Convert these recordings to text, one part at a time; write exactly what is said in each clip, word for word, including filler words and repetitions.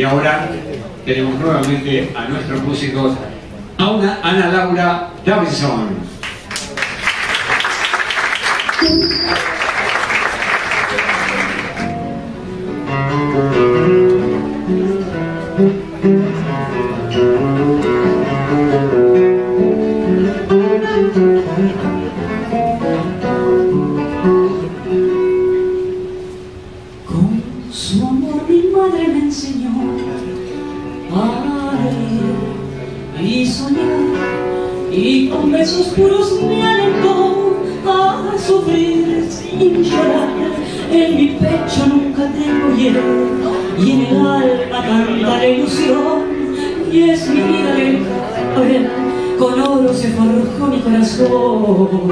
Y ahora tenemos nuevamente a nuestros músicos, a una Ana Laura Davidson. Y con besos puros me alentó a sufrir sin llorar. En mi pecho nunca tengo hielo y en el alma canta la ilusión. Y es mi vida lenta, con oro se forjó mi corazón.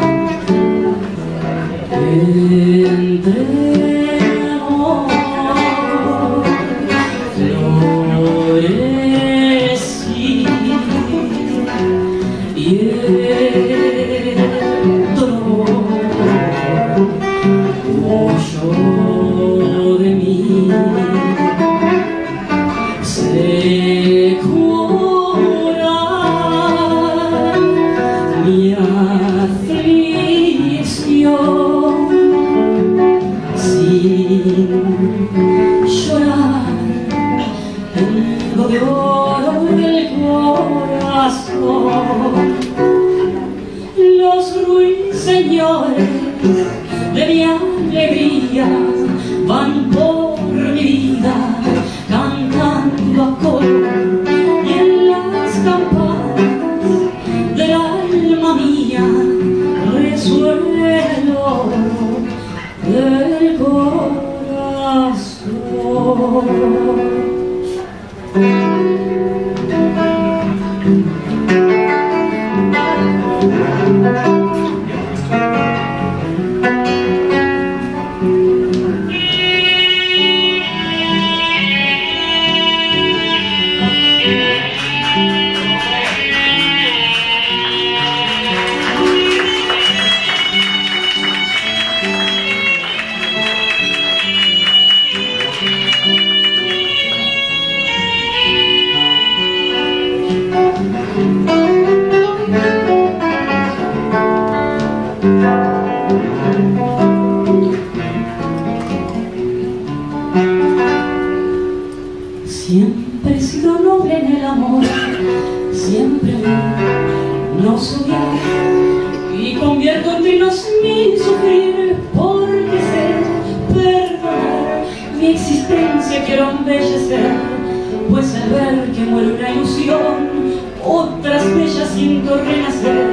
Entre los ruiseñores de mi alegría van por mi vida cantando a coro, y en las campanas del alma mía resuena el oro del corazón. Siempre he sido noble en el amor, siempre amé, no soñé, y convierto en trinos mi sufrir, porque sé perdonar. Mi existencia quiero embellecer, pues al ver que muere una ilusión, otras bellas siento renacer.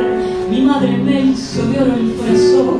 Mi madre me hizo de oro el corazón.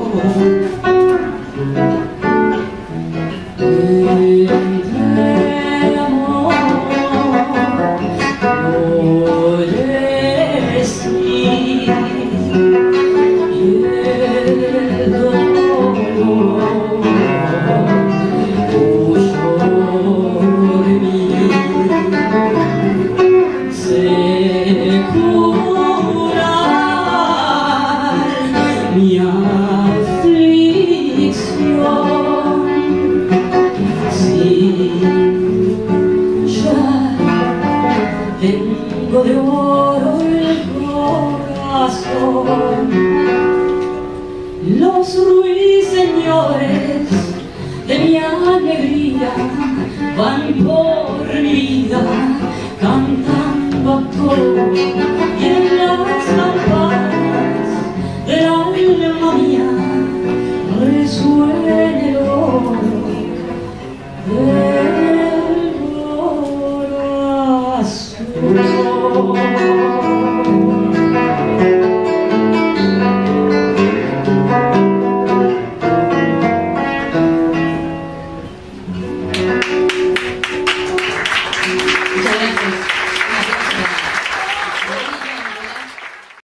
Tengo de oro el corazón. Los ruiseñores de mi alegría van por mi vida cantando a coro, y en las campanas del alma mía resuena el oro del corazón. Thank you.